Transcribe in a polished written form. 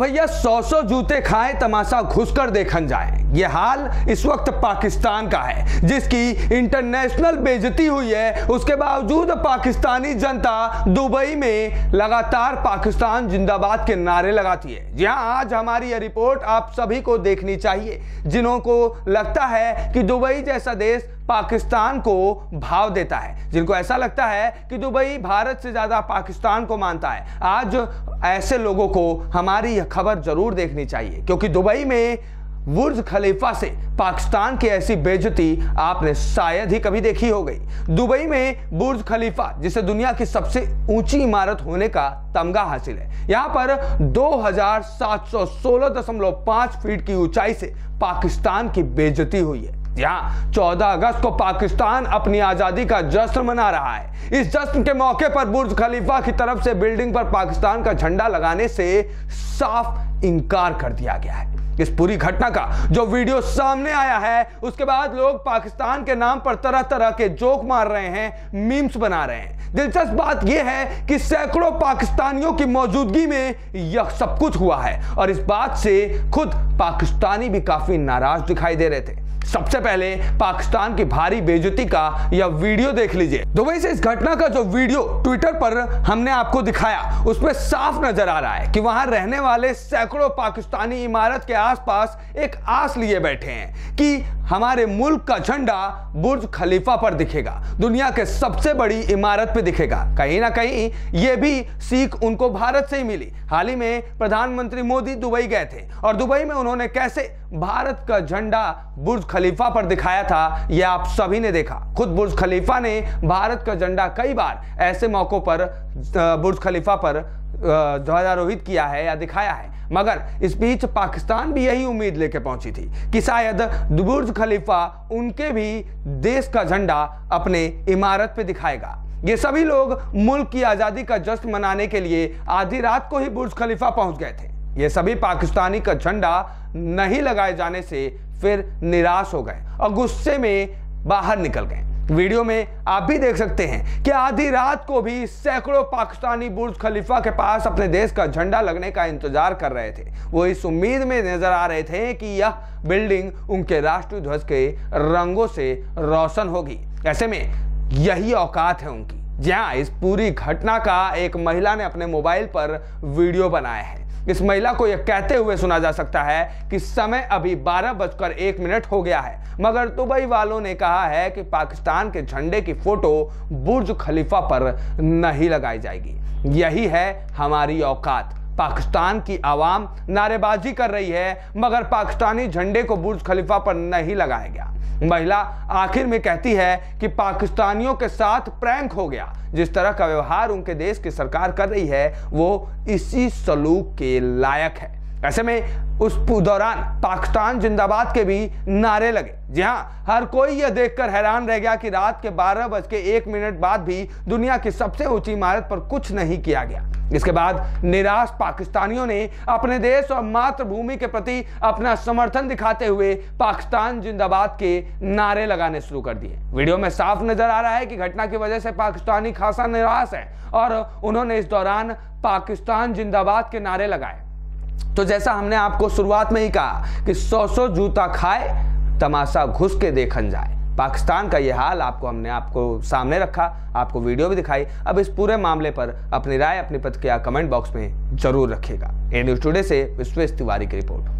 भैया 100 जूते खाएं तमाशा घुसकर देखन जाएं। ये हाल इस वक्त पाकिस्तान का है, जिसकी इंटरनेशनल बेइज्जती हुई है। उसके बावजूद पाकिस्तानी जनता दुबई में लगातार पाकिस्तान जिंदाबाद के नारे लगाती है। जी हां, आज हमारी ये रिपोर्ट आप सभी को देखनी चाहिए, जिन्हों को लगता है कि दुबई जैसा देश पाकिस्तान को भाव देता है, जिनको ऐसा लगता है कि दुबई भारत से ज्यादा पाकिस्तान को मानता है। आज ऐसे लोगों को हमारी यह खबर जरूर देखनी चाहिए, क्योंकि दुबई में बुर्ज खलीफा से पाकिस्तान की ऐसी बेइज्जती आपने शायद ही कभी देखी हो गई। दुबई में बुर्ज खलीफा, जिसे दुनिया की सबसे ऊंची इमारत होने का तमगा हासिल है, यहां पर 2716.5 फीट की ऊंचाई से पाकिस्तान की बेइज्जती हुई है। 14 अगस्त को पाकिस्तान अपनी आजादी का जश्न मना रहा है। इस जश्न के मौके पर बुर्ज खलीफा की तरफ से बिल्डिंग पर पाकिस्तान का झंडा लगाने से साफ इंकार कर दिया गया है। इस पूरी घटना का जो वीडियो सामने आया है, उसके बाद लोग पाकिस्तान के नाम पर तरह तरह के जोक मार रहे हैं, मीम्स बना रहे हैं। दिलचस्प बात यह है कि सैकड़ों पाकिस्तानियों की मौजूदगी में यह सब कुछ हुआ है, और इस बात से खुद पाकिस्तानी भी काफी नाराज दिखाई दे रहे थे। सबसे पहले पाकिस्तान की भारी बेइज्जती का यह वीडियो देख लीजिए। दुबई से इस घटना का जो वीडियो ट्विटर पर हमने आपको दिखाया, उसमें साफ नजर आ रहा है कि वहां रहने वाले सैकड़ों पाकिस्तानी इमारत के आसपास एक आस लिए बैठे हैं कि हमारे मुल्क का झंडा बुर्ज खलीफा पर दिखेगा, दुनिया के सबसे बड़ी इमारत पे दिखेगा। कहीं ना कहीं यह भी सीख उनको भारत से ही मिली। हाल ही में प्रधानमंत्री मोदी दुबई गए थे, और दुबई में उन्होंने कैसे भारत का झंडा बुर्ज खलीफा पर दिखाया था, यह आप सभी ने देखा। खुद बुर्ज खलीफा ने भारत का झंडा कई बार ऐसे मौकों पर बुर्ज खलीफा पर ध्वजारोहित किया है या दिखाया है। मगर इस बीच पाकिस्तान भी यही उम्मीद लेके पहुंची थी कि शायद बुर्ज खलीफा उनके भी देश का झंडा अपने इमारत पे दिखाएगा। ये सभी लोग मुल्क की आजादी का जश्न मनाने के लिए आधी रात को ही बुर्ज खलीफा पहुंच गए थे। ये सभी पाकिस्तानी का झंडा नहीं लगाए जाने से फिर निराश हो गए और गुस्से में बाहर निकल गए। वीडियो में आप भी देख सकते हैं कि आधी रात को भी सैकड़ों पाकिस्तानी बुर्ज खलीफा के पास अपने देश का झंडा लगने का इंतजार कर रहे थे। वो इस उम्मीद में नजर आ रहे थे कि यह बिल्डिंग उनके राष्ट्रीय ध्वज के रंगों से रोशन होगी। ऐसे में यही औकात है उनकी। जी हां, इस पूरी घटना का एक महिला ने अपने मोबाइल पर वीडियो बनाया है। इस महिला को यह कहते हुए सुना जा सकता है कि समय अभी 12:01 हो गया है, मगर दुबई वालों ने कहा है कि पाकिस्तान के झंडे की फोटो बुर्ज खलीफा पर नहीं लगाई जाएगी। यही है हमारी औकात। पाकिस्तान की आवाम नारेबाजी कर रही है, मगर पाकिस्तानी झंडे को बुर्ज खलीफा पर नहीं लगाया गया। महिला आखिर में कहती है कि पाकिस्तानियों के साथ प्रैंक हो गया। जिस तरह का व्यवहार उनके देश की सरकार कर रही है, वो इसी सलूक के लायक है। ऐसे में उस दौरान पाकिस्तान जिंदाबाद के भी नारे लगे। जी हाँ, हर कोई यह देखकर हैरान रह गया कि रात के 12:01 बाद भी दुनिया की सबसे ऊंची इमारत पर कुछ नहीं किया गया। इसके बाद निराश पाकिस्तानियों ने अपने देश और मातृभूमि के प्रति अपना समर्थन दिखाते हुए पाकिस्तान जिंदाबाद के नारे लगाने शुरू कर दिए। वीडियो में साफ नजर आ रहा है कि घटना की वजह से पाकिस्तानी खासा निराश है, और उन्होंने इस दौरान पाकिस्तान जिंदाबाद के नारे लगाए। तो जैसा हमने आपको शुरुआत में ही कहा कि 100 जूता खाए तमाशा घुस के देखन जाए, पाकिस्तान का ये हाल हमने आपको सामने रखा, आपको वीडियो भी दिखाई। अब इस पूरे मामले पर अपनी राय, अपनी प्रतिक्रिया कमेंट बॉक्स में जरूर रखिएगा। A News Today से विश्वेश तिवारी की रिपोर्ट।